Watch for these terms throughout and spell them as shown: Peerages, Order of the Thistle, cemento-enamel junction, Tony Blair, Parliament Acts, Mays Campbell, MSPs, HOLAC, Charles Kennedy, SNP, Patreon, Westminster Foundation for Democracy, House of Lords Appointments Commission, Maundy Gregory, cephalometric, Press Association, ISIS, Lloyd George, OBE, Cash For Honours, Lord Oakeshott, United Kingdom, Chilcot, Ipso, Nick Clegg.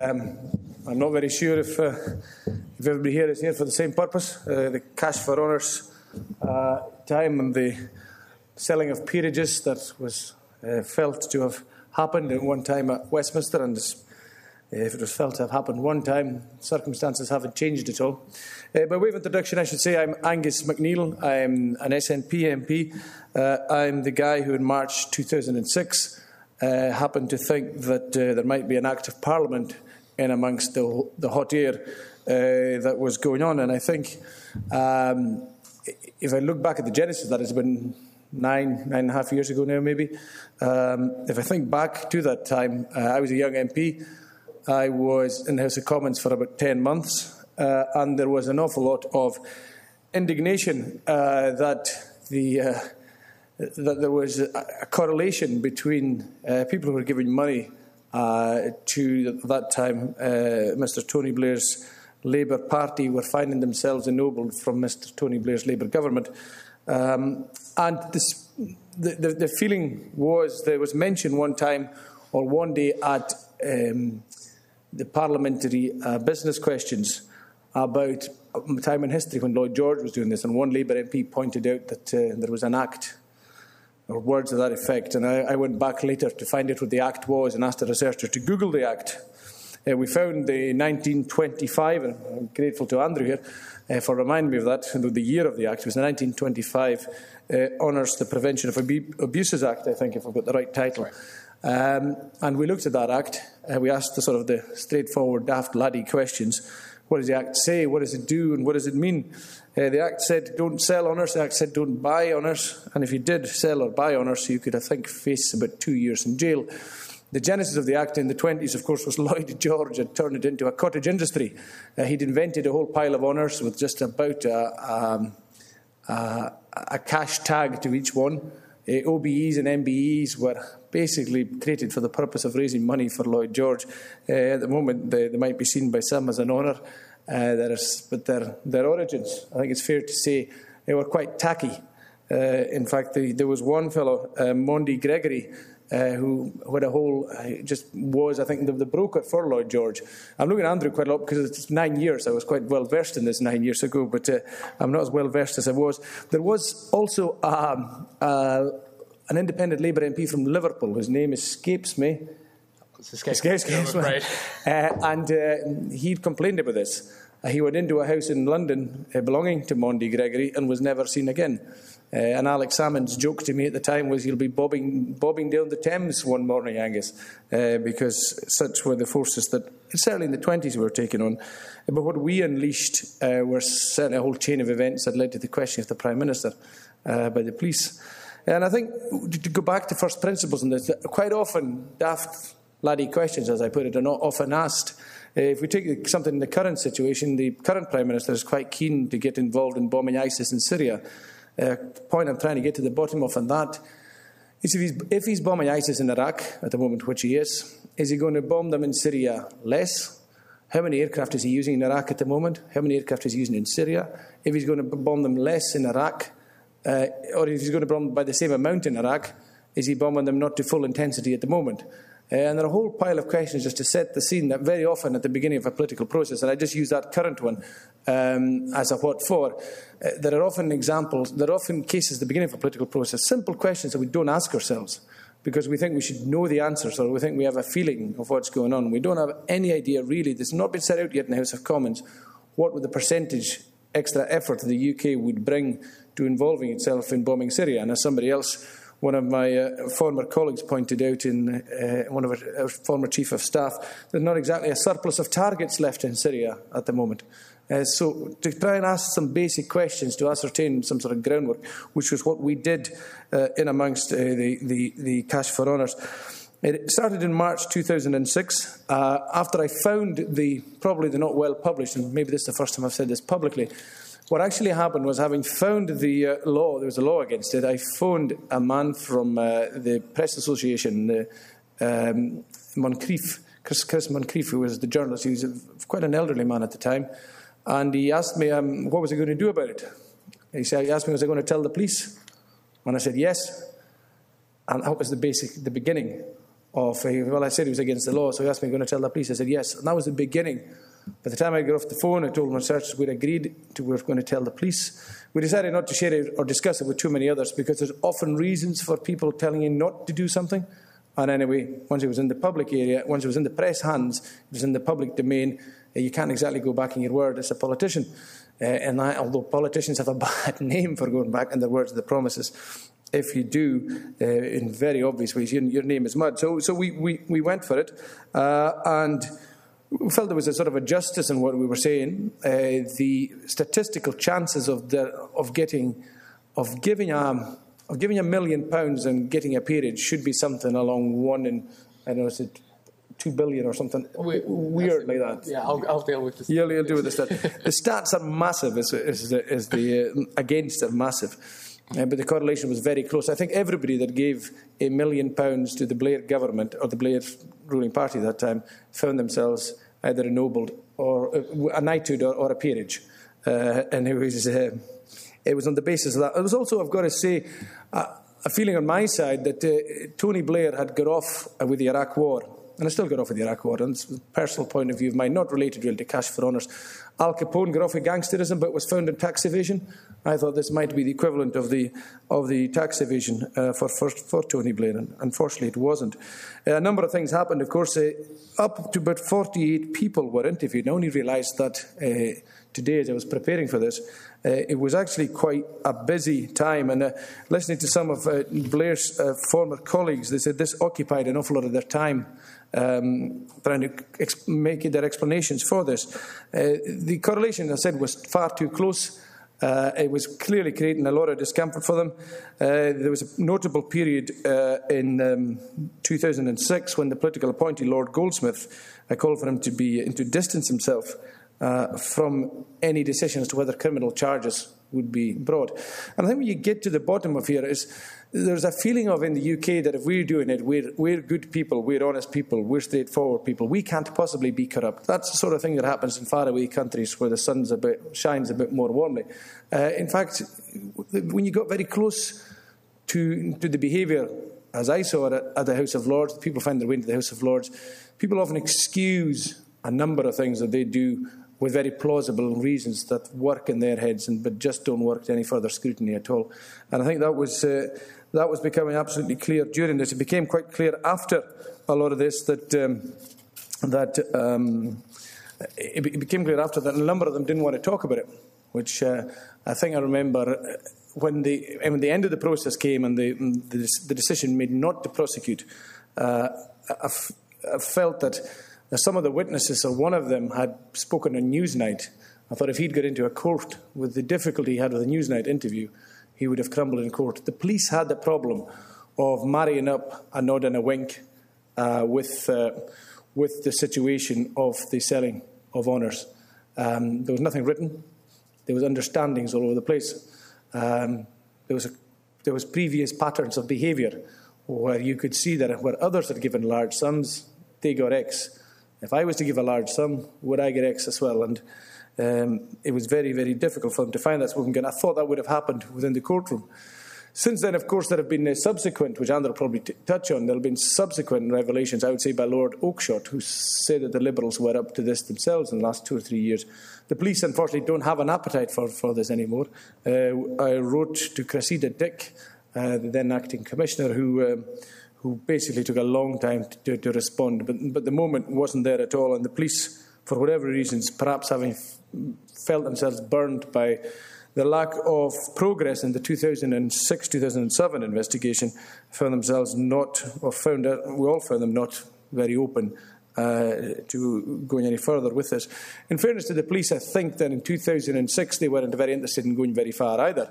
I'm not very sure if everybody here is here for the same purpose. The cash for honours time and the selling of peerages that was felt to have happened at one time at Westminster, and if it was felt to have happened one time, circumstances haven't changed at all. By way of introduction, I should say I'm Angus MacNeil. I'm an SNP MP. I'm the guy who in March 2006 happened to think that there might be an Act of Parliament in amongst the hot air that was going on. And I think if I look back at the genesis, that has been nine and a half years ago now maybe. If I think back to that time, I was a young MP. I was in the House of Commons for about 10 months, and there was an awful lot of indignation that there was a correlation between people who were giving money to, at that time, Mr. Tony Blair's Labour Party, were finding themselves ennobled from Mr. Tony Blair's Labour government. And this, the feeling was, there was mention one time or one day at the parliamentary business questions about a time in history when Lloyd George was doing this, and one Labour MP pointed out that there was an act, or words to that effect, and I went back later to find out what the act was and asked a researcher to Google the act. We found the 1925, and I'm grateful to Andrew here for reminding me of that, the year of the act. It was the 1925 Honours the Prevention of Abuses Act, I think, if I've got the right title. Right. And we looked at that act, we asked the sort of the straightforward daft laddie questions. What does the act say? What does it do? And what does it mean? The act said don't sell honours, the act said don't buy honours, and if you did sell or buy honours, you could, I think, face about 2 years in jail. The genesis of the act in the 1920s, of course, was Lloyd George had turned it into a cottage industry. He'd invented a whole pile of honours with just about a cash tag to each one. OBEs and MBEs were basically created for the purpose of raising money for Lloyd George. At the moment, they might be seen by some as an honour, but their origins, I think it's fair to say, they were quite tacky. In fact, there was one fellow, Maundy Gregory, who had a whole, just was, I think, the broker for Lloyd George. I'm looking at Andrew quite a lot because it's 9 years. I was quite well versed in this 9 years ago, but I'm not as well versed as I was. There was also an independent Labour MP from Liverpool, whose name escapes me. And he complained about this. He went into a house in London belonging to Maundy Gregory and was never seen again. And Alex Salmon's joke to me at the time was, "You'll be bobbing down the Thames one morning, Angus," because such were the forces that certainly in the 1920s were taken on. But what we unleashed were certainly a whole chain of events that led to the question of the Prime Minister by the police. And I think to go back to first principles on this, quite often daft laddie questions, as I put it, are not often asked. If we take something in the current situation, the current Prime Minister is quite keen to get involved in bombing ISIS in Syria. The point I'm trying to get to the bottom of on that is, if he's bombing ISIS in Iraq at the moment, which he is he going to bomb them in Syria less? How many aircraft is he using in Iraq at the moment? How many aircraft is he using in Syria? If he's going to bomb them less in Iraq, or if he's going to bomb by the same amount in Iraq, is he bombing them not to full intensity at the moment? And there are a whole pile of questions just to set the scene that very often at the beginning of a political process, and I just use that current one as a what for, there are often examples, there are often cases at the beginning of a political process, simple questions that we don't ask ourselves because we think we should know the answers or we think we have a feeling of what's going on. We don't have any idea really, this has not been set out yet in the House of Commons, what would the percentage extra effort the UK would bring to involving itself in bombing Syria. And as somebody else, one of my former colleagues pointed out in one of our former chief of staff, there's not exactly a surplus of targets left in Syria at the moment. So to try and ask some basic questions to ascertain some sort of groundwork, which was what we did in amongst the cash for honours. It started in March 2006, after I found probably the not well published, and maybe this is the first time I've said this publicly. What actually happened was, having found the law, there was a law against it, I phoned a man from the Press Association, Moncrief, Chris Moncrief, who was the journalist. He was quite an elderly man at the time. And he asked me, what was I going to do about it? He asked me, was I going to tell the police? And I said, yes. And that was the beginning of, well, I said it was against the law, so he asked me, are you going to tell the police? I said, yes. And that was the beginning. By the time I got off the phone, I told my searchers we'd agreed to we were going to tell the police. We decided not to share it or discuss it with too many others because there's often reasons for people telling you not to do something. And anyway, once it was in the public area, once it was in the press hands, it was in the public domain, you can't exactly go back on your word as a politician. Although politicians have a bad name for going back on their words and their promises, if you do, in very obvious ways, your name is mud. So we went for it. And we felt there was a sort of a justice in what we were saying. The statistical chances of giving £1 million and getting a peerage should be something along 2 billion or something weird like that. Yeah, I'll deal with this. You'll deal with the stats. The stats are massive. Against are massive. But the correlation was very close. I think everybody that gave £1 million to the Blair government or the Blair ruling party at that time found themselves either ennobled or a knighthood or a peerage. And it was on the basis of that. It was also, I've got to say, a feeling on my side that Tony Blair had got off with the Iraq War. And I still got off with the Iraq War. And it's a personal point of view of mine, not related really to cash for honours. Al Capone got off with gangsterism but was found in tax evasion. I thought this might be the equivalent of the tax evasion for Tony Blair, and unfortunately it wasn't. A number of things happened, of course. Up to about 48 people were interviewed. I only realised that today as I was preparing for this. It was actually quite a busy time, and listening to some of Blair's former colleagues, they said this occupied an awful lot of their time trying to make their explanations for this. The correlation, as I said, was far too close. It was clearly creating a lot of discomfort for them. There was a notable period in 2006 when the political appointee, Lord Goldsmith, called for him to distance himself from any decision as to whether criminal charges would be brought. And I think when you get to the bottom of here is there's a feeling of in the UK that if we're doing it, we're good people, we're honest people, we're straightforward people, we can't possibly be corrupt. That's the sort of thing that happens in faraway countries where the sun shines a bit more warmly. In fact, when you got very close to the behaviour, as I saw it at the House of Lords, people find their way into the House of Lords, people often excuse a number of things that they do with very plausible reasons that work in their heads, but just don't work to any further scrutiny at all. And I think that was becoming absolutely clear during this. It became quite clear after a lot of this that it became clear after that a number of them didn't want to talk about it, which I think I remember when the end of the process came and the decision made not to prosecute. I felt that. Now, some of the witnesses, or one of them, had spoken on Newsnight. I thought if he'd got into a court with the difficulty he had with a Newsnight interview, he would have crumbled in court. The police had the problem of marrying up a nod and a wink with the situation of the selling of honours. There was nothing written. There was understandings all over the place. There was previous patterns of behaviour where you could see that where others had given large sums, they got X. If I was to give a large sum, would I get X as well? And it was very, very difficult for them to find that. I thought that would have happened within the courtroom. Since then, of course, there have been subsequent, which Andrew will probably touch on, there have been subsequent revelations, I would say, by Lord Oakeshott, who said that the Liberals were up to this themselves in the last 2 or 3 years. The police, unfortunately, don't have an appetite for this anymore. I wrote to Cressida Dick, the then acting commissioner, who basically took a long time to respond, but the moment wasn't there at all, and the police, for whatever reasons, perhaps having felt themselves burned by the lack of progress in the 2006-2007 investigation, found themselves not, or found out, we all found them not very open to going any further with this. In fairness to the police, I think that in 2006 they weren't very interested in going very far either.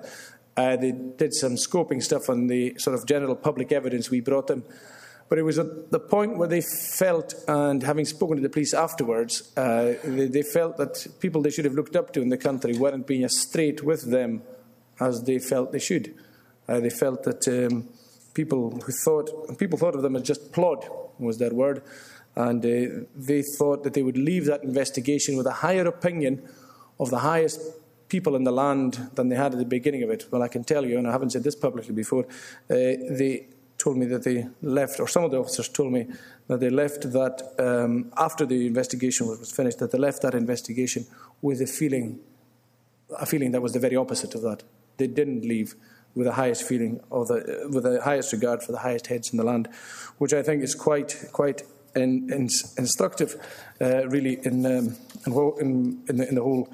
They did some scoping stuff on the sort of general public evidence we brought them. But it was at the point where they felt, and having spoken to the police afterwards, they felt that people they should have looked up to in the country weren't being as straight with them as they felt they should. They felt that people thought of them as just plod, was their word, and they thought that they would leave that investigation with a higher opinion of the highest people in the land than they had at the beginning of it. Well, I can tell you, and I haven't said this publicly before, told me that they left, or some of the officers told me that they left that after the investigation was finished, that they left that investigation with a feeling that was the very opposite of that. They didn't leave with the highest feeling or with the highest regard for the highest heads in the land, which I think is quite instructive, really, in the whole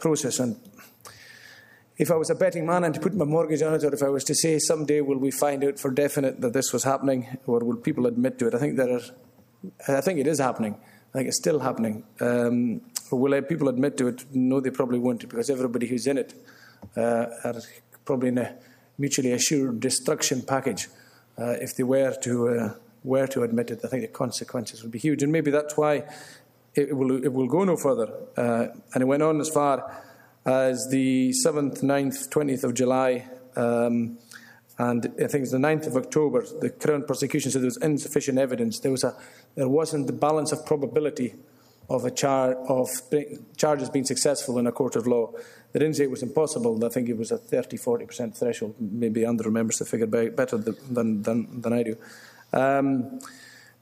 process. And if I was a betting man and to put my mortgage on it, or if I was to say someday will we find out for definite that this was happening, or will people admit to it? I think it is happening. I think it's still happening. Will people admit to it? No, they probably won't, because everybody who's in it are probably in a mutually assured destruction package. If they were to admit it, I think the consequences would be huge. And maybe that's why it will go no further. And it went on as far as the 7th, 9th, 20th of July, and I think it's the 9th of October, the Crown prosecution said there was insufficient evidence. There wasn't the balance of probability of charges being successful in a court of law. They didn't say it was impossible. I think it was a 30–40% threshold. Maybe Andrew remembers the figure better than I do. But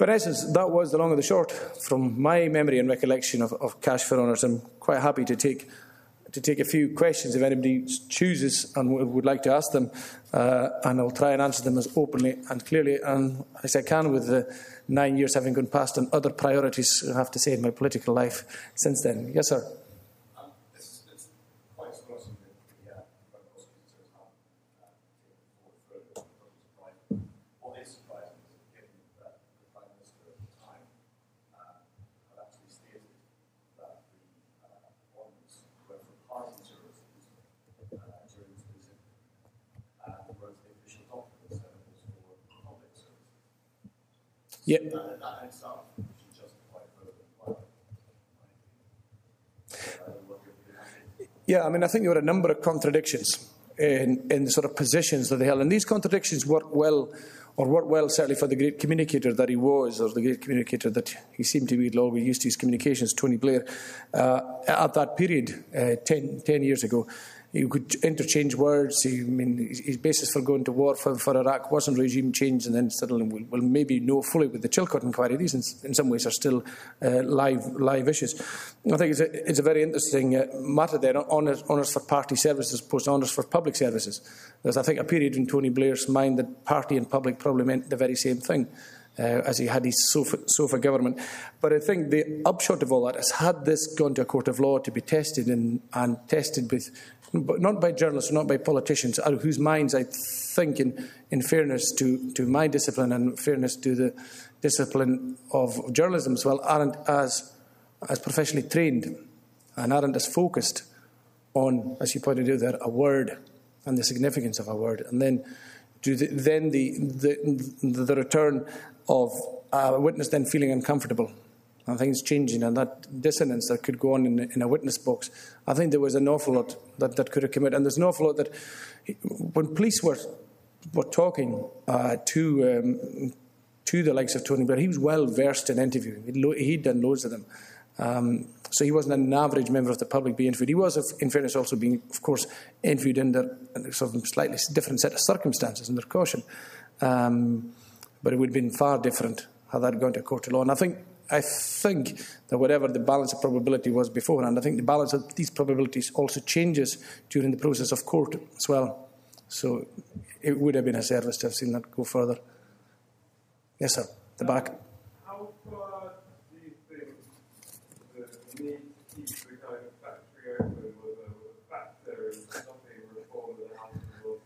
in essence, that was the long and the short from my memory and recollection of Cash for Honours. I'm quite happy to take a few questions if anybody chooses and would like to ask them, and I'll try and answer them as openly and clearly and as I can, with the 9 years having gone past and other priorities, I have to say, in my political life since then. Yes, sir. It's quite surprising that the prosecutor has not taken forward further. What is surprising is that given that the Prime Minister at the time had actually stated that the Ormans were for party services during this visit, whereas the official document said it was for public services. Yep. Yeah, I mean, I think there were a number of contradictions in the sort of positions that they held, and these contradictions worked well certainly for the great communicator that he was, or the great communicator that he seemed to be long used to his communications, Tony Blair, at that period, 10 years ago. You could interchange words. His basis for going to war for Iraq wasn't regime change, and then suddenly we'll maybe know fully with the Chilcot inquiry. These, in some ways, are still live issues. I think it's a very interesting matter there. Honours for party services opposed to honours for public services. There's, I think, a period in Tony Blair's mind that party and public probably meant the very same thing, as he had his sofa government. But I think the upshot of all that is, had this gone to a court of law to be tested and tested with, not by journalists, not by politicians, out of whose minds, I think, in fairness to my discipline and fairness to the discipline of journalism as well, aren't as professionally trained and aren't as focused on, as you pointed out there, a word and the significance of a word. And then the return of a witness then feeling uncomfortable. I think it's changing, and that dissonance that could go on in a witness box. I think there was an awful lot that could have come out, and there's an awful lot that when police were talking to the likes of Tony Blair, he was well versed in interviewing. He'd done loads of them, so he wasn't an average member of the public being interviewed. He was, in fairness, also being, of course, interviewed under a sort of slightly different set of circumstances and their caution, but it would have been far different had that gone to a court of law. And I think that whatever the balance of probability was beforehand, I think the balance of these probabilities also changes during the process of court as well. So it would have been a service to have seen that go further. Yes, sir. The back. How far do you think the need to keep the kind of factory open was a factor in stopping reform of the House of Lords?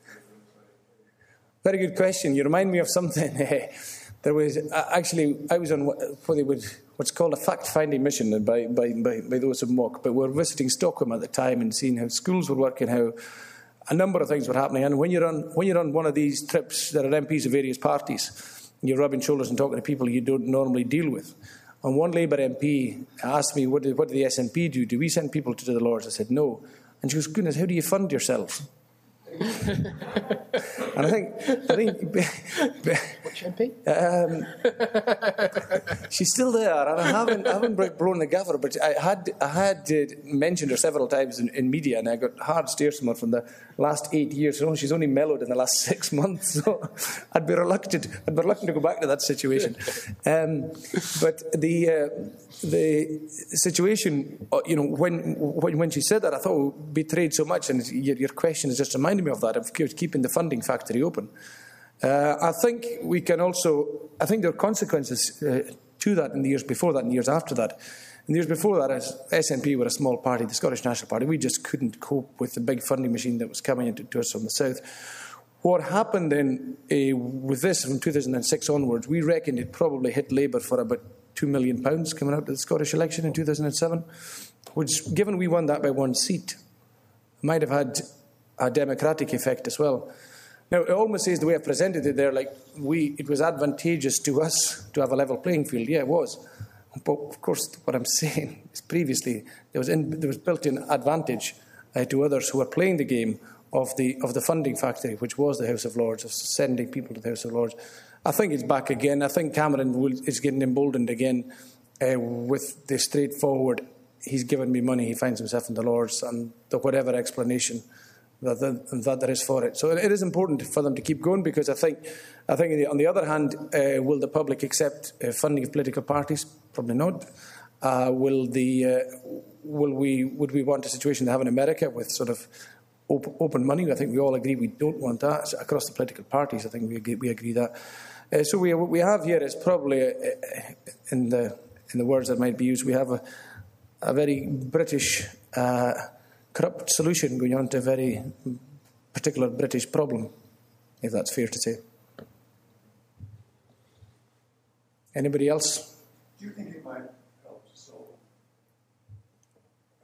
Very good question. You remind me of something. There was actually, I was on what's called a fact-finding mission by those of Mock, but we were visiting Stockholm at the time and seeing how schools were working, how a number of things were happening. And when you're on one of these trips, there are MPs of various parties, and you're rubbing shoulders and talking to people you don't normally deal with. And one Labour MP asked me, what did the SNP do? Do we send people to the Lords? I said, no. And she goes, goodness, how do you fund yourselves? And I think which MP? She's still there, and I haven't blown the gaffer, but I had mentioned her several times in media, and I got hard stares from her from the last 8 years. So she's only mellowed in the last 6 months. So I'd be reluctant to go back to that situation. But the situation, you know, when she said that, I thought, oh, betrayed so much, and your question is just reminding me of that, of keeping the funding factory open. I think we can also, I think there are consequences to that in the years before that and years after that. In the years before that, as SNP were a small party, the Scottish National Party, we just couldn't cope with the big funding machine that was coming into us from the south. What happened then with this from 2006 onwards, we reckoned it probably hit Labour for about £2 million coming out of the Scottish election in 2007, which, given we won that by one seat, might have had a democratic effect as well. Now, it almost says the way I presented it there, like it was advantageous to us to have a level playing field. Yeah, it was. But of course, what I'm saying is previously there was built-in advantage to others who were playing the game of the funding factory, which was the House of Lords, of sending people to the House of Lords. I think it's back again. I think Cameron is getting emboldened again with the straightforward, he's given me money, he finds himself in the Lords, and the whatever explanation that there is for it. So it is important for them to keep going, because I think on the other hand, will the public accept funding of political parties? Probably not. Would we want a situation to have in America with sort of open money? I think we all agree we don't want that across the political parties. I think we agree that. So what we have here is probably in the words that might be used, we have a very British corrupt solution going on to a very particular British problem, if that's fair to say. Anybody else? Do you think it might help to solve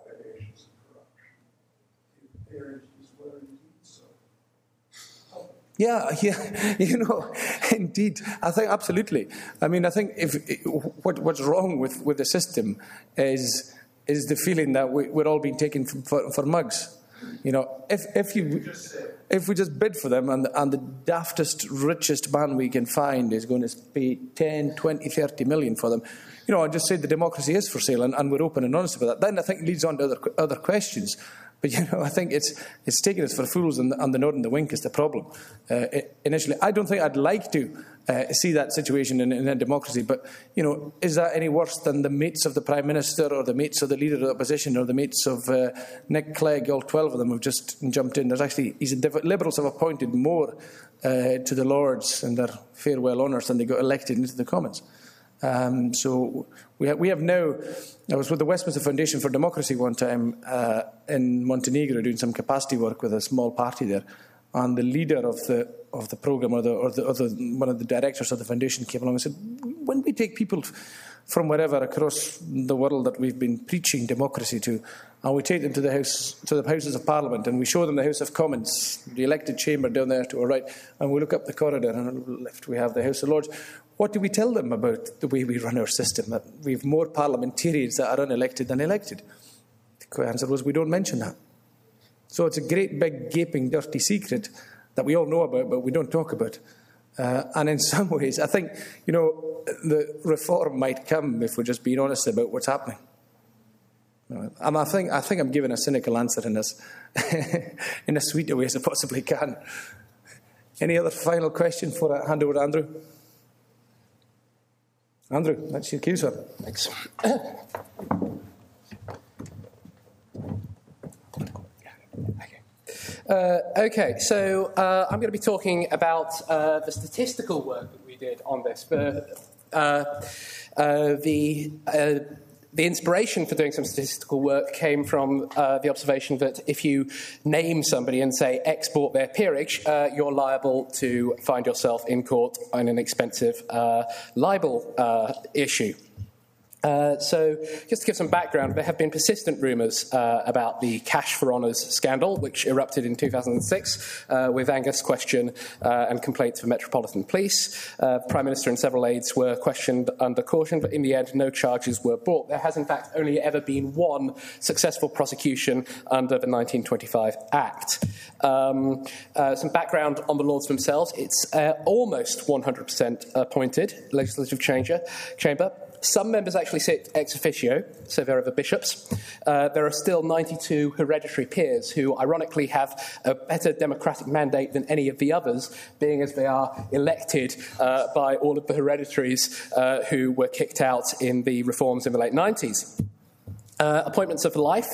allegations of corruption if parents were indeed so? Yeah, you know, indeed. I think absolutely. I mean, I think what's wrong with the system is the feeling that we're all being taken for mugs. You know, if we just bid for them, and the daftest, richest man we can find is going to pay 10, 20, 30 million for them, you know, I just say the democracy is for sale, and we're open and honest about that. Then I think it leads on to other questions. But, you know, I think it's taking us for fools, and the nod and the wink is the problem initially. I don't think I'd like to see that situation in a democracy, but, you know, is that any worse than the mates of the Prime Minister or the mates of the Leader of the Opposition or the mates of Nick Clegg? All 12 of them have just jumped in. There's actually, Liberals have appointed more to the Lords in their farewell honours than they got elected into the Commons. So we have now, I was with the Westminster Foundation for Democracy one time in Montenegro doing some capacity work with a small party there, and the leader of the programme or one of the directors of the foundation came along and said, when we take people from wherever across the world that we've been preaching democracy to, and we take them to the Houses of Parliament, and we show them the House of Commons, the elected chamber down there to our right, and we look up the corridor, and on the left we have the House of Lords. What do we tell them about the way we run our system, that we have more parliamentarians that are unelected than elected? The answer was, we don't mention that. So it's a great big gaping dirty secret that we all know about, but we don't talk about. And in some ways, I think, you know, the reform might come if we're just being honest about what's happening. And I think I'm giving a cynical answer in this, in as sweet a way as I possibly can. Any other final question before I hand over to Andrew? Andrew, that's your cue, sir. Thanks. Okay, so I'm going to be talking about the statistical work that we did on this. The inspiration for doing some statistical work came from the observation that if you name somebody and say export their peerage, you're liable to find yourself in court on an expensive libel issue. So just to give some background, there have been persistent rumours about the Cash for Honours scandal, which erupted in 2006 with Angus questioned and complaints for Metropolitan Police. Prime Minister and several aides were questioned under caution, but in the end no charges were brought. There has in fact only ever been one successful prosecution under the 1925 Act. Some background on the Lords themselves. It's almost 100% appointed legislative chamber. Some members actually sit ex officio, so there are the bishops. There are still 92 hereditary peers who, ironically, have a better democratic mandate than any of the others, being as they are elected by all of the hereditaries who were kicked out in the reforms in the late 90s. Appointments of life.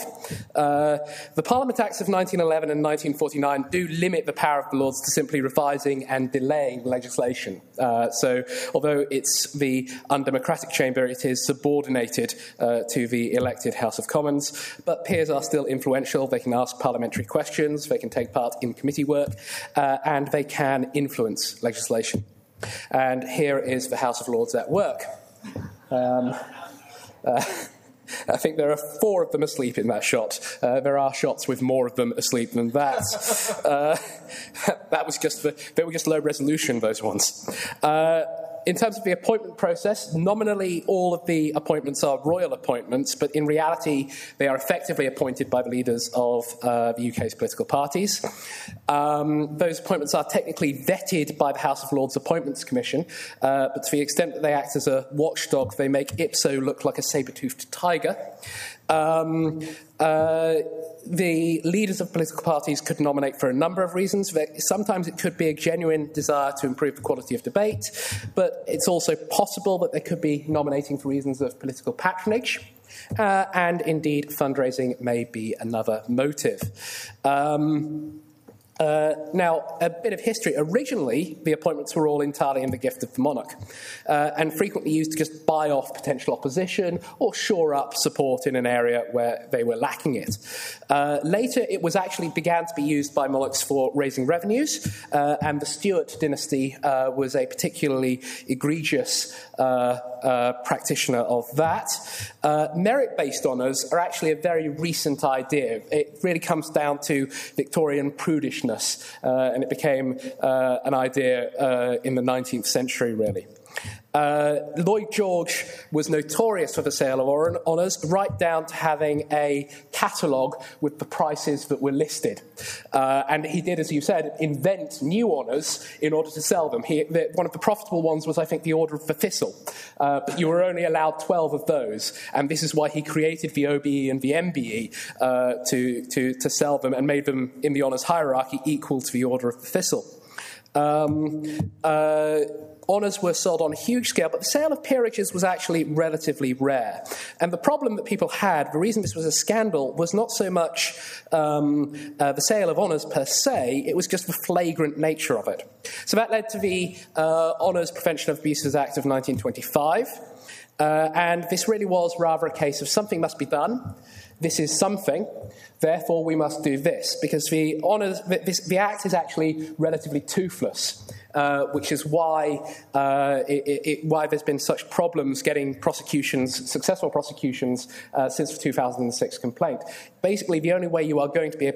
The Parliament Acts of 1911 and 1949 do limit the power of the Lords to simply revising and delaying legislation. So although it's the undemocratic chamber, it is subordinated to the elected House of Commons. But peers are still influential. They can ask parliamentary questions, they can take part in committee work, and they can influence legislation. And here is the House of Lords at work. I think there are four of them asleep in that shot. There are shots with more of them asleep than that. That was just they were just low resolution, those ones. In terms of the appointment process, nominally all of the appointments are royal appointments, but in reality they are effectively appointed by the leaders of the UK's political parties. Those appointments are technically vetted by the House of Lords Appointments Commission, but to the extent that they act as a watchdog, they make Ipso look like a saber-toothed tiger. The leaders of political parties could nominate for a number of reasons. Sometimes it could be a genuine desire to improve the quality of debate, but it's also possible that they could be nominating for reasons of political patronage, and indeed fundraising may be another motive. Now, a bit of history. Originally, the appointments were all entirely in the gift of the monarch and frequently used to just buy off potential opposition or shore up support in an area where they were lacking it. Later, it was actually began to be used by monarchs for raising revenues, and the Stuart dynasty was a particularly egregious practitioner of that. Merit-based honours are actually a very recent idea. It really comes down to Victorian prudishness. And it became an idea in the 19th century, really. Lloyd George was notorious for the sale of honours, right down to having a catalogue with the prices that were listed. And he did, as you said, invent new honours in order to sell them. One of the profitable ones was, I think, the Order of the Thistle. But you were only allowed 12 of those, and this is why he created the OBE and the MBE to sell them and made them, in the honours hierarchy, equal to the Order of the Thistle. Honours were sold on a huge scale, but the sale of peerages was actually relatively rare. And the problem that people had, the reason this was a scandal, was not so much the sale of honours per se, it was just the flagrant nature of it. So that led to the Honours Prevention of Abuses Act of 1925, and this really was rather a case of something must be done. This is something, therefore we must do this, because the honours, the Act is actually relatively toothless, which is why there's been such problems getting prosecutions, successful prosecutions, since the 2006 complaint. Basically, the only way you are going to be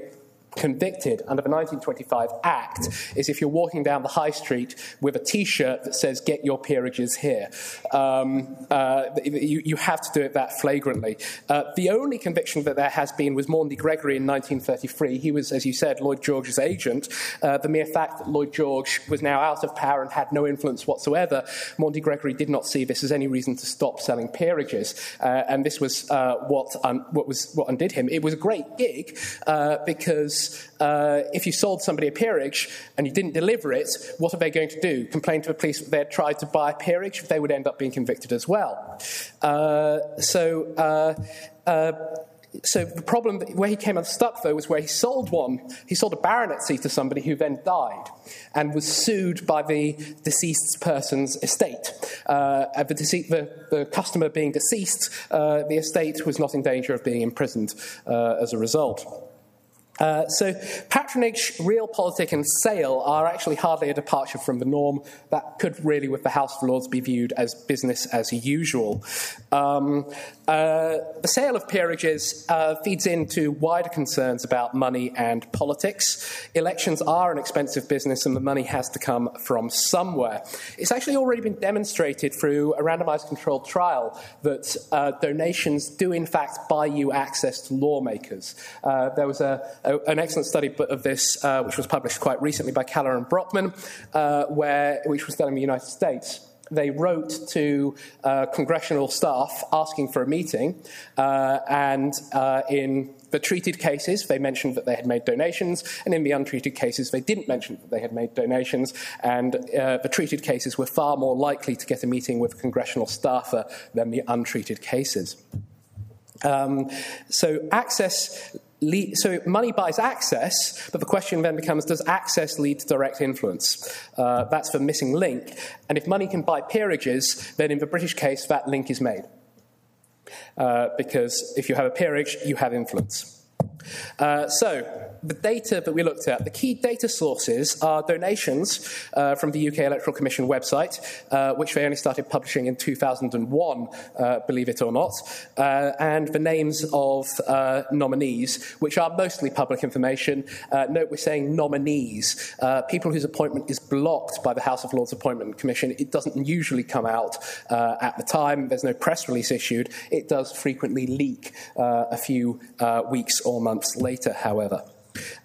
convicted under the 1925 Act is if you're walking down the high street with a T-shirt that says "Get your peerages here." You have to do it that flagrantly. The only conviction that there has been was Maundy Gregory in 1933. He was, as you said, Lloyd George's agent. The mere fact that Lloyd George was now out of power and had no influence whatsoever, Maundy Gregory did not see this as any reason to stop selling peerages, and this was what undid him. It was a great gig because. If you sold somebody a peerage and you didn't deliver it, what are they going to do? Complain to the police that they had tried to buy a peerage? They would end up being convicted as well. So the problem where he came unstuck, though, was where he sold one. He sold a baronetcy to somebody who then died and was sued by the deceased person's estate. The customer being deceased, the estate was not in danger of being imprisoned as a result. So patronage, real politic and sale are actually hardly a departure from the norm. That could really, with the House of Lords, be viewed as business as usual. The sale of peerages feeds into wider concerns about money and politics. Elections are an expensive business and the money has to come from somewhere. It's actually already been demonstrated through a randomised controlled trial that donations do in fact buy you access to lawmakers. There was an excellent study of this, which was published quite recently by Keller and Brockman, which was done in the United States. They wrote to congressional staff asking for a meeting, and in the treated cases, they mentioned that they had made donations, and in the untreated cases, they didn't mention that they had made donations, and the treated cases were far more likely to get a meeting with a congressional staffer than the untreated cases. So money buys access, but the question then becomes, does access lead to direct influence? That's the missing link. And if money can buy peerages, then in the British case, that link is made. Because if you have a peerage, you have influence. So the data that we looked at, the key data sources are donations from the UK Electoral Commission website, which they only started publishing in 2001, believe it or not, and the names of nominees, which are mostly public information. Note we're saying nominees, people whose appointment is blocked by the House of Lords Appointment Commission. It doesn't usually come out at the time. There's no press release issued. It does frequently leak a few weeks or months later, however.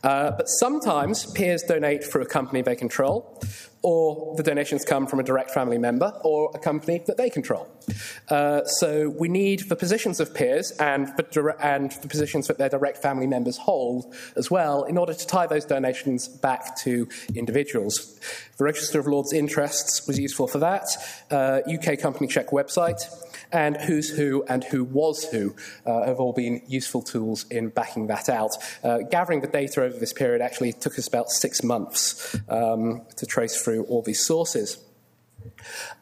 But sometimes peers donate through a company they control, or the donations come from a direct family member or a company that they control. So we need the positions of peers and the positions that their direct family members hold as well in order to tie those donations back to individuals. The Register of Lords Interests was useful for that, UK Company Check website, and Who's Who and Who Was Who have all been useful tools in backing that out. Gathering the data over this period actually took us about 6 months to trace through all these sources.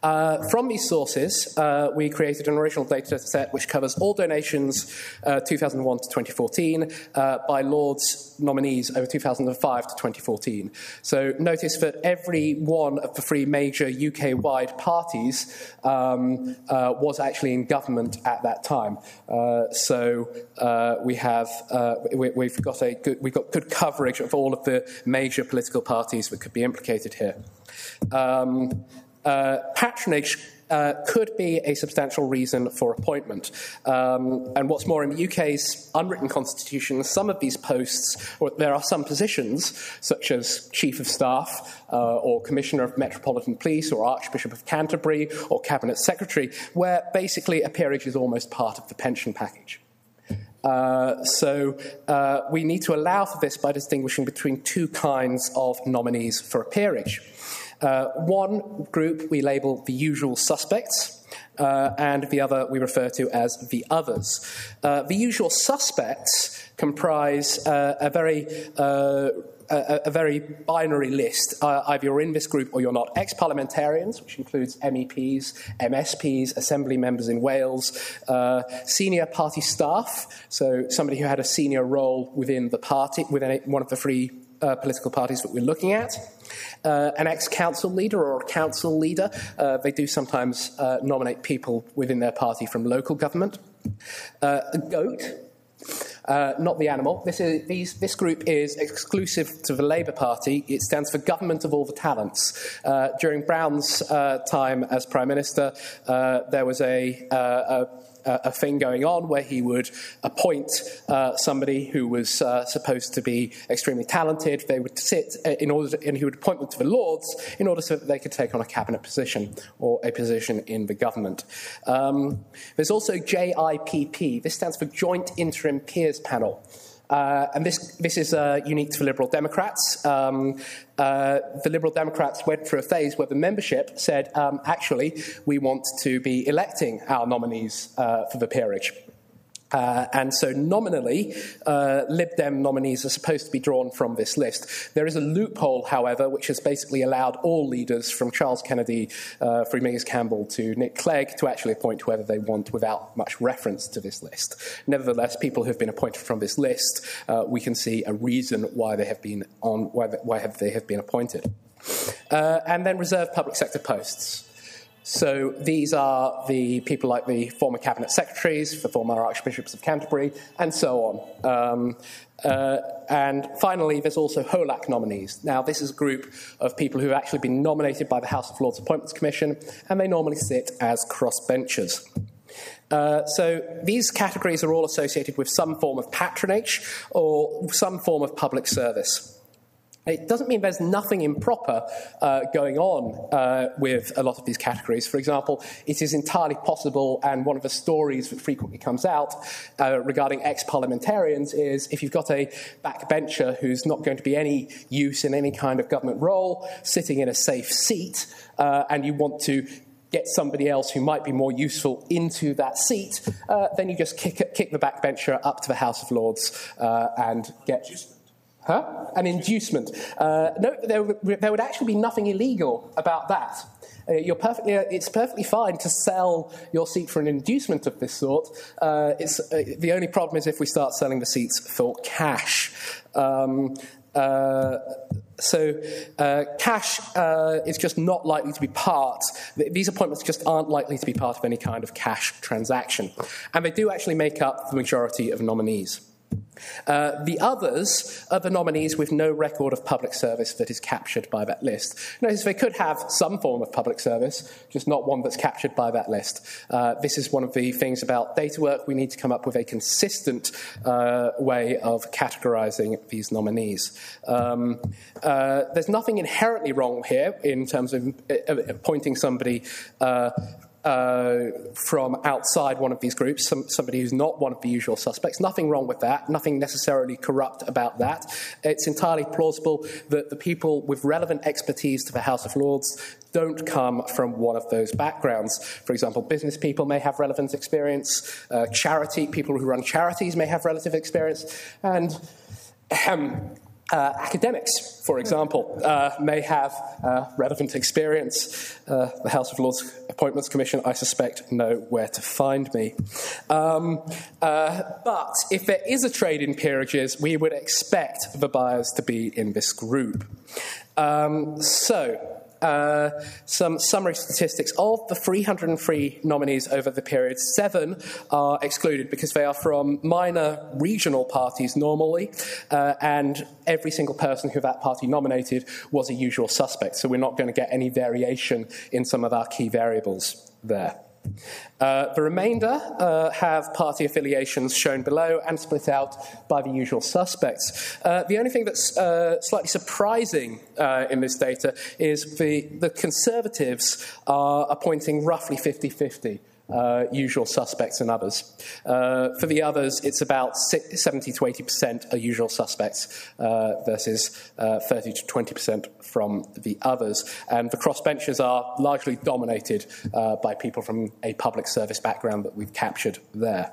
From these sources, we created an original data set which covers all donations 2001 to 2014 by Lords nominees over 2005 to 2014. So notice that every one of the three major UK-wide parties was actually in government at that time. We've got good coverage of all of the major political parties that could be implicated here. Patronage could be a substantial reason for appointment. And what's more, in the UK's unwritten constitution, some of these posts, or there are some positions, such as Chief of Staff or Commissioner of Metropolitan Police or Archbishop of Canterbury or Cabinet Secretary, where basically a peerage is almost part of the pension package. So we need to allow for this by distinguishing between two kinds of nominees for a peerage. One group we label the usual suspects, and the other we refer to as the others. The usual suspects comprise a very binary list. Either you're in this group or you're not. Ex-parliamentarians, which includes MEPs, MSPs, assembly members in Wales, senior party staff, so somebody who had a senior role within the party, within one of the three political parties that we're looking at. An ex-council leader or a council leader. They do sometimes nominate people within their party from local government. A GOAT, not the animal. This group is exclusive to the Labour Party. It stands for Government of All the Talents. During Brown's time as Prime Minister, there was a thing going on where he would appoint somebody who was supposed to be extremely talented. They would sit in order, and he would appoint them to the Lords in order so that they could take on a cabinet position or a position in the government. There's also JIPP. This stands for Joint Interim Peers Panel. And this is unique to the Liberal Democrats. The Liberal Democrats went through a phase where the membership said, actually, we want to be electing our nominees for the peerage. And so nominally, Lib Dem nominees are supposed to be drawn from this list. There is a loophole, however, which has basically allowed all leaders from Charles Kennedy through Mays Campbell to Nick Clegg to actually appoint whoever they want without much reference to this list. Nevertheless, people who have been appointed from this list, we can see a reason why they have been on, why they have been appointed. And then reserve public sector posts. So these are the people like the former cabinet secretaries, the former archbishops of Canterbury, and so on. And finally, there's also HOLAC nominees. Now, this is a group of people who have actually been nominated by the House of Lords Appointments Commission, and they normally sit as crossbenchers. So these categories are all associated with some form of patronage or some form of public service. It doesn't mean there's nothing improper going on with a lot of these categories. For example, it is entirely possible, and one of the stories that frequently comes out regarding ex-parliamentarians is if you've got a backbencher who's not going to be any use in any kind of government role, sitting in a safe seat, and you want to get somebody else who might be more useful into that seat, then you just kick the backbencher up to the House of Lords and get... Huh? An inducement. No, there would actually be nothing illegal about that. It's perfectly fine to sell your seat for an inducement of this sort. The only problem is if we start selling the seats for cash. Cash is just not likely to be part, these appointments just aren't likely to be part of any kind of cash transaction. And they do actually make up the majority of nominees. The others are the nominees with no record of public service that is captured by that list. Notice they could have some form of public service, just not one that's captured by that list. This is one of the things about data work. We need to come up with a consistent way of categorising these nominees. There's nothing inherently wrong here in terms of appointing somebody from outside one of these groups, somebody who's not one of the usual suspects. Nothing wrong with that, nothing necessarily corrupt about that. It's entirely plausible that the people with relevant expertise to the House of Lords don't come from one of those backgrounds. For example, business people may have relevant experience, people who run charities may have relative experience, and academics, for example, may have relevant experience. The House of Lords Appointments Commission, I suspect, know where to find me. But if there is a trade in peerages, we would expect the buyers to be in this group. Some summary statistics. Of the 303 nominees over the period, 7 are excluded because they are from minor regional parties normally, and every single person who that party nominated was a usual suspect, so we're not going to get any variation in some of our key variables there. The remainder have party affiliations shown below and split out by the usual suspects. The only thing that's slightly surprising in this data is the Conservatives are appointing roughly 50-50. Usual suspects and others. For the others, it's about 70 to 80% are usual suspects versus 30 to 20% from the others. And the crossbenchers are largely dominated by people from a public service background that we've captured there.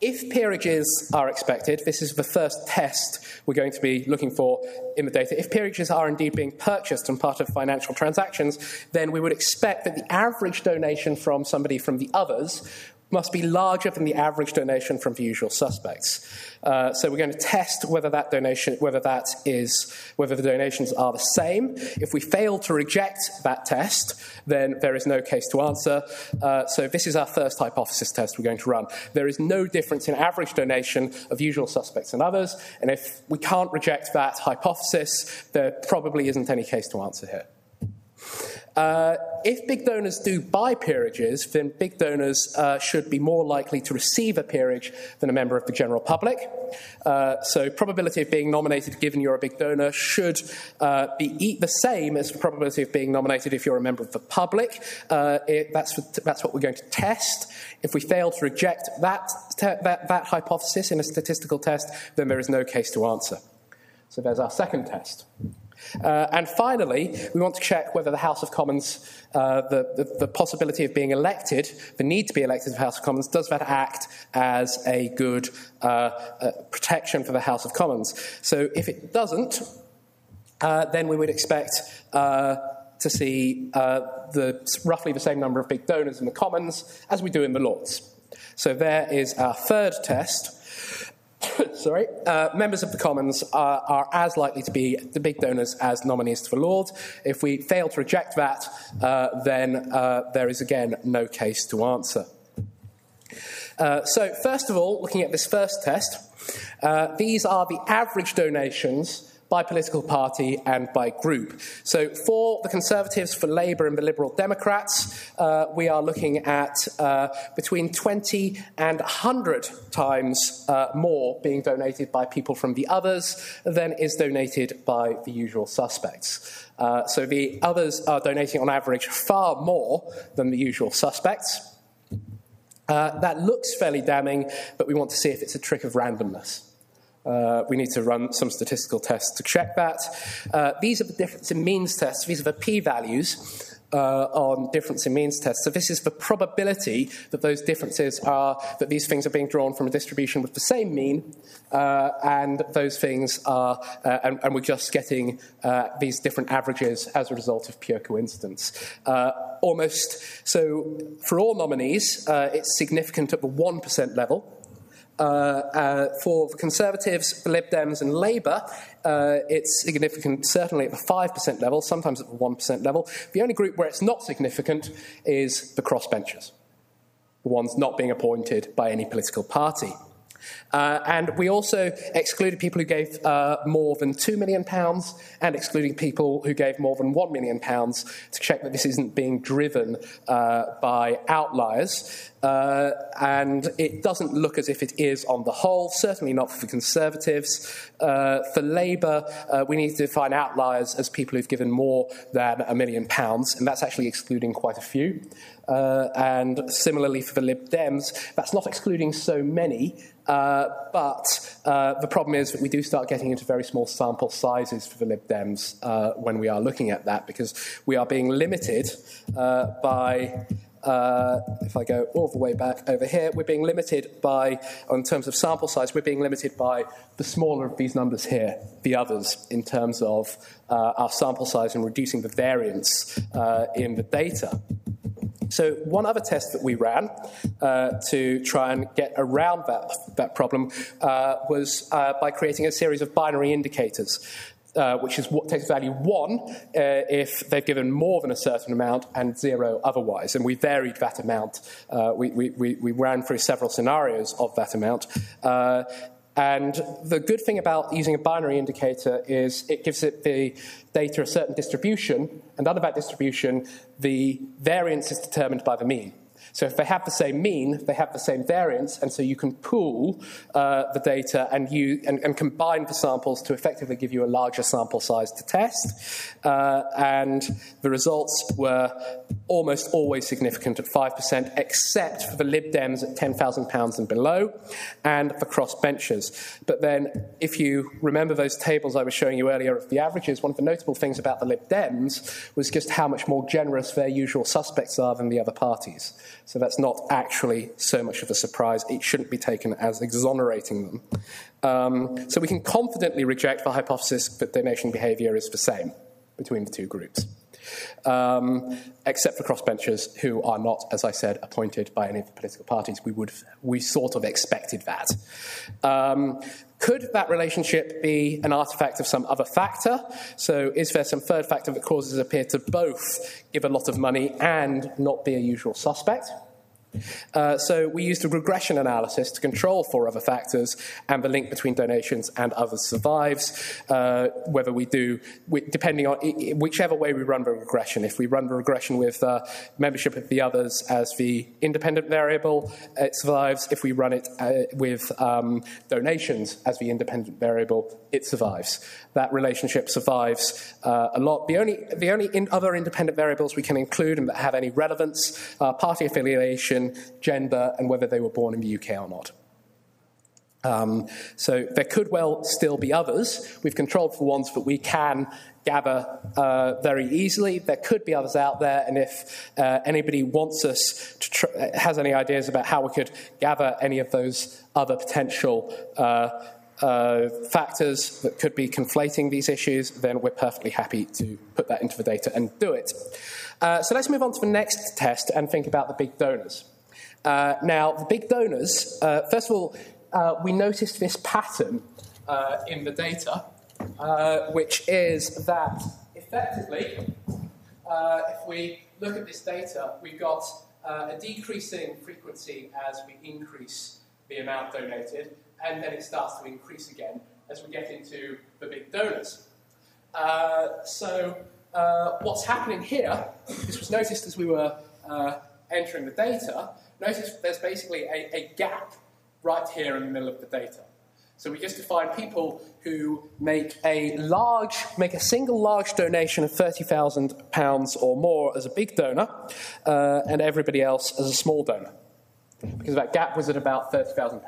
If peerages are expected, this is the first test we're going to be looking for in the data. If peerages are indeed being purchased and part of financial transactions, then we would expect that the average donation from somebody from the others must be larger than the average donation from the usual suspects. So we're going to test whether the donations are the same. If we fail to reject that test, then there is no case to answer. So this is our first hypothesis test we're going to run. There is no difference in average donation of usual suspects and others, and if we can't reject that hypothesis, there probably isn't any case to answer here. If big donors do buy peerages, then big donors should be more likely to receive a peerage than a member of the general public. So probability of being nominated given you're a big donor should be the same as the probability of being nominated if you're a member of the public. That's what we're going to test. If we fail to reject that hypothesis in a statistical test, then there is no case to answer. So there's our second test. And finally, we want to check whether the House of Commons, the possibility of being elected, the need to be elected to the House of Commons, does that act as a good protection for the House of Commons? So if it doesn't, then we would expect to see roughly the same number of big donors in the Commons as we do in the Lords. So there is our third test. Sorry, members of the Commons are as likely to be the big donors as nominees to the Lords. If we fail to reject that, then there is again no case to answer. So first of all, looking at this first test, these are the average donations by political party and by group. So for the Conservatives, for Labour and the Liberal Democrats, we are looking at between 20 and 100 times more being donated by people from the others than is donated by the usual suspects. So the others are donating on average far more than the usual suspects. That looks fairly damning, but we want to see if it's a trick of randomness. We need to run some statistical tests to check that. These are the difference in means tests. These are the p-values on difference in means tests. So this is the probability that those differences are, that these things are being drawn from a distribution with the same mean, and those things are, and we're just getting these different averages as a result of pure coincidence. Almost, so for all nominees, it's significant at the 1% level. For the Conservatives, the Lib Dems and Labour, it's significant certainly at the 5% level, sometimes at the 1% level. The only group where it's not significant is the crossbenchers, the ones not being appointed by any political party. And we also excluded people who gave more than £2 million and excluding people who gave more than £1 million to check that this isn't being driven by outliers. And it doesn't look as if it is on the whole, certainly not for the Conservatives. For Labour, we need to define outliers as people who've given more than £1 million, and that's actually excluding quite a few. And similarly for the Lib Dems, that's not excluding so many, but the problem is that we do start getting into very small sample sizes for the Lib Dems when we are looking at that, because we are being limited by... if I go all the way back over here, we're being limited by, in terms of sample size, we're being limited by the smaller of these numbers here, the others, in terms of our sample size and reducing the variance in the data. So one other test that we ran to try and get around that problem was by creating a series of binary indicators. Which is what takes value 1 if they've given more than a certain amount and 0 otherwise. And we varied that amount. We ran through several scenarios of that amount. And the good thing about using a binary indicator is it gives it the data a certain distribution, and under that distribution, the variance is determined by the mean. So if they have the same mean, they have the same variance, and so you can pool the data and combine the samples to effectively give you a larger sample size to test. And the results were almost always significant at 5%, except for the Lib Dems at £10,000 and below, and the crossbenchers. But then, if you remember those tables I was showing you earlier of the averages, one of the notable things about the Lib Dems was just how much more generous their usual suspects are than the other parties. So that's not actually so much of a surprise. It shouldn't be taken as exonerating them. So we can confidently reject the hypothesis that donation behaviour is the same between the two groups, except for crossbenchers who are not, as I said, appointed by any of the political parties. We sort of expected that. Could that relationship be an artifact of some other factor? So is there some third factor that causes a peer to both give a lot of money and not be a usual suspect? So we used a regression analysis to control for other factors, and the link between donations and others survives. Whether we do, depending on whichever way we run the regression. If we run the regression with membership of the others as the independent variable, it survives. If we run it with donations as the independent variable, it survives. That relationship survives a lot. The only other independent variables we can include and that have any relevance are party affiliation, gender, and whether they were born in the UK or not. So there could well still be others. We've controlled for ones that we can gather very easily. There could be others out there, and if anybody wants us to has any ideas about how we could gather any of those other potential factors that could be conflating these issues, then we're perfectly happy to put that into the data and do it. So let's move on to the next test and think about the big donors. Now, the big donors, first of all, we noticed this pattern in the data, which is that effectively, if we look at this data, we've got a decreasing frequency as we increase the amount donated, and then it starts to increase again as we get into the big donors. So what's happening here, this was noticed as we were entering the data, notice there's basically a gap right here in the middle of the data. So we just define people who make a single large donation of £30,000 or more as a big donor, and everybody else as a small donor, because that gap was at about £30,000.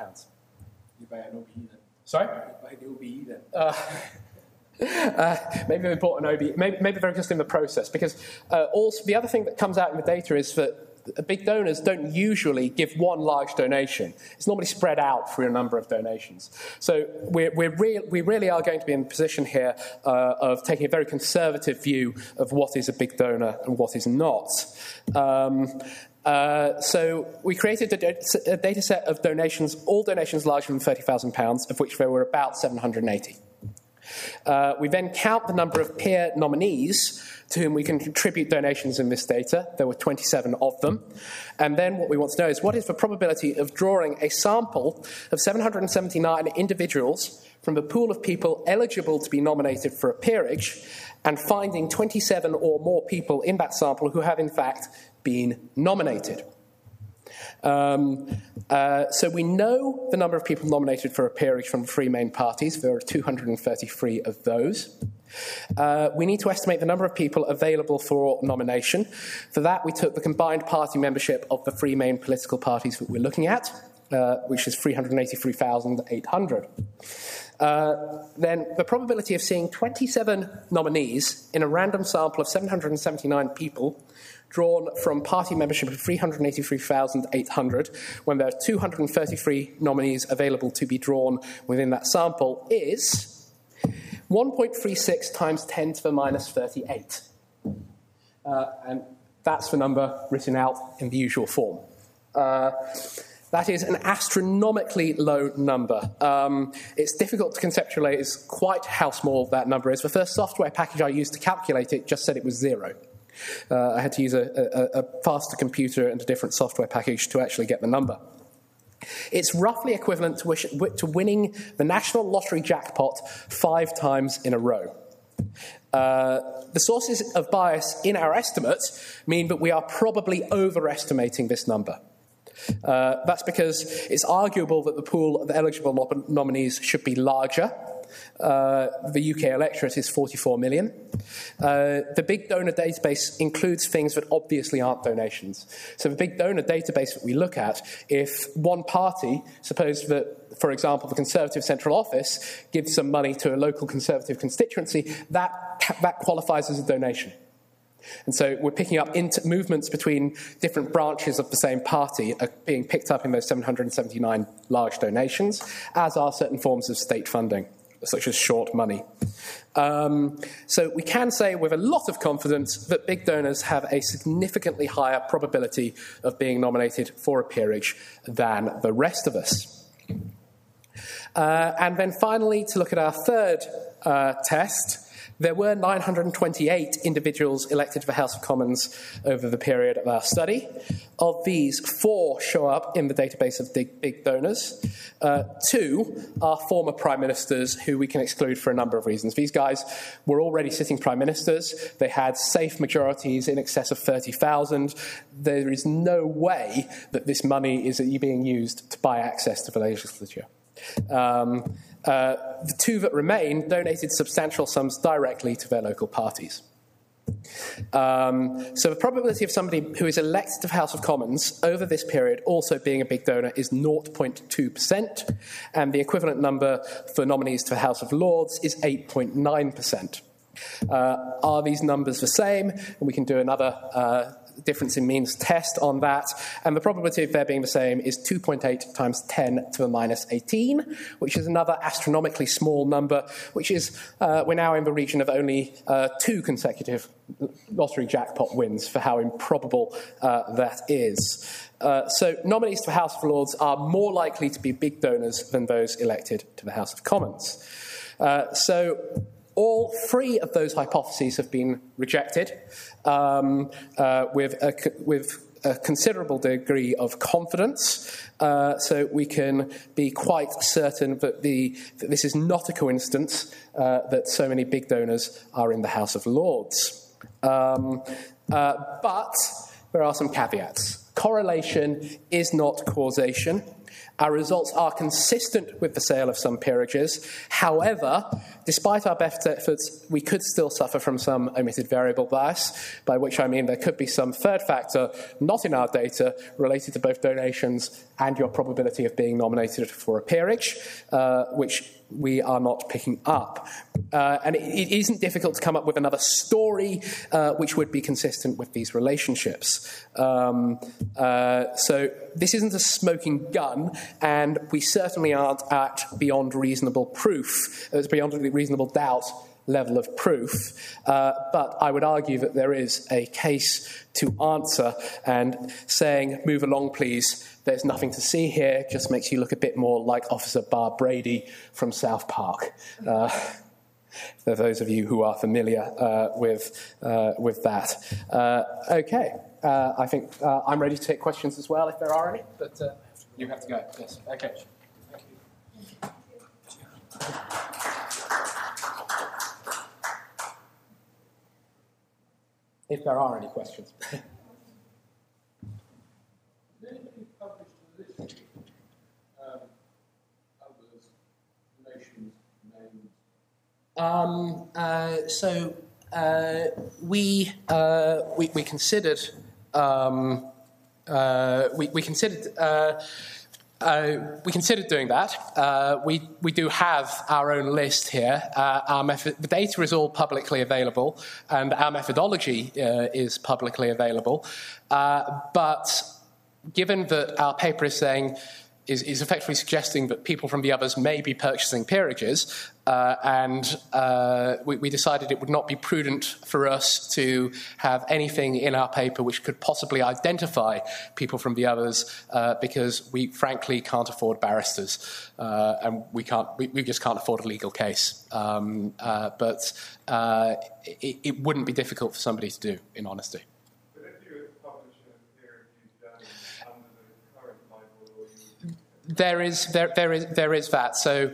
You buy an OBE then. Sorry? You buy the OBE then. Maybe they bought an OBE. Maybe they're just in the process, because also the other thing that comes out in the data is that big donors don't usually give one large donation. It's normally spread out through a number of donations. So we really are going to be in a position here of taking a very conservative view of what is a big donor and what is not. So we created a data set of donations, all donations larger than £30,000, of which there were about 780. We then count the number of peer nominees to whom we can contribute donations in this data. There were 27 of them. And then what we want to know is what is the probability of drawing a sample of 779 individuals from the pool of people eligible to be nominated for a peerage and finding 27 or more people in that sample who have in fact been nominated. So we know the number of people nominated for a peerage from three main parties. There are 233 of those. We need to estimate the number of people available for nomination. For that, we took the combined party membership of the three main political parties that we're looking at, which is 383,800. Then the probability of seeing 27 nominees in a random sample of 779 people drawn from party membership of 383,800, when there are 233 nominees available to be drawn within that sample, is 1.36 times 10 to the minus 38. And that's the number written out in the usual form. That is an astronomically low number. It's difficult to conceptualize quite how small that number is. The first software package I used to calculate it just said it was zero. I had to use a faster computer and a different software package to actually get the number. It's roughly equivalent to winning the National Lottery jackpot 5 times in a row. The sources of bias in our estimates mean that we are probably overestimating this number. That's because it's arguable that the pool of eligible nominees should be larger. The UK electorate is 44 million. The big donor database includes things that obviously aren't donations. So the big donor database that we look at, if one party, suppose that, for example, the Conservative Central Office gives some money to a local Conservative constituency, that qualifies as a donation. And so we're picking up movements between different branches of the same party are being picked up in those 779 large donations, as are certain forms of state funding, such as short money. So we can say with a lot of confidence that big donors have a significantly higher probability of being nominated for a peerage than the rest of us. And then finally, to look at our third test, there were 928 individuals elected to the House of Commons over the period of our study. Of these, 4 show up in the database of big donors. 2 are former prime ministers who we can exclude for a number of reasons. These guys were already sitting prime ministers. They had safe majorities in excess of 30,000. There is no way that this money is being used to buy access to the legislature. The 2 that remain donated substantial sums directly to their local parties. So the probability of somebody who is elected to the House of Commons over this period also being a big donor is 0.2%, and the equivalent number for nominees to the House of Lords is 8.9%. Are these numbers the same? We can do another difference in means test on that, and the probability of their being the same is 2.8 times 10 to the minus 18, which is another astronomically small number, which is, we're now in the region of only 2 consecutive lottery jackpot wins for how improbable that is. So nominees to the House of Lords are more likely to be big donors than those elected to the House of Commons. So all 3 of those hypotheses have been rejected with a considerable degree of confidence. So we can be quite certain that, that this is not a coincidence that so many big donors are in the House of Lords. But there are some caveats. Correlation is not causation. Our results are consistent with the sale of some peerages. However, despite our best efforts, we could still suffer from some omitted variable bias, by which I mean there could be some third factor not in our data related to both donations and your probability of being nominated for a peerage, which we are not picking up. And it isn't difficult to come up with another story which would be consistent with these relationships. So this isn't a smoking gun, and we certainly aren't at beyond reasonable proof. It's beyond reasonable doubt level of proof, but I would argue that there is a case to answer, and saying, move along please, there's nothing to see here, just makes you look a bit more like Officer Bar Brady from South Park, for those of you who are familiar with that. Okay, I think I'm ready to take questions as well if there are any, but you have to go, yes, okay. Thank you. If there are any questions. Anybody published a list of others, nations, names? We considered we considered doing that. We do have our own list here. The data is all publicly available, and our methodology is publicly available. But given that our paper is saying, is effectively suggesting that people from the others may be purchasing peerages, and we decided it would not be prudent for us to have anything in our paper which could possibly identify people from the others, because we frankly can't afford barristers, and we just can't afford a legal case. But it wouldn't be difficult for somebody to do, in honesty. There is that. So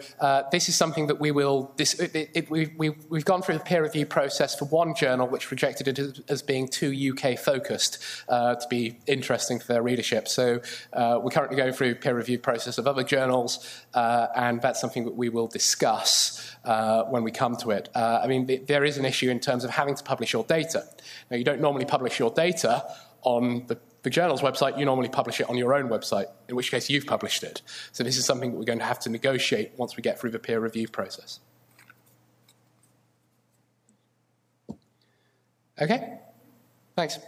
this is something that we will. We've gone through the peer review process for one journal, which rejected it as being too UK focused to be interesting for their readership. So we're currently going through peer review process of other journals, and that's something that we will discuss when we come to it. I mean, there is an issue in terms of having to publish your data. Now, you don't normally publish your data on the journal's website, you normally publish it on your own website, in which case you've published it. So this is something that we're going to have to negotiate once we get through the peer review process. Okay, thanks.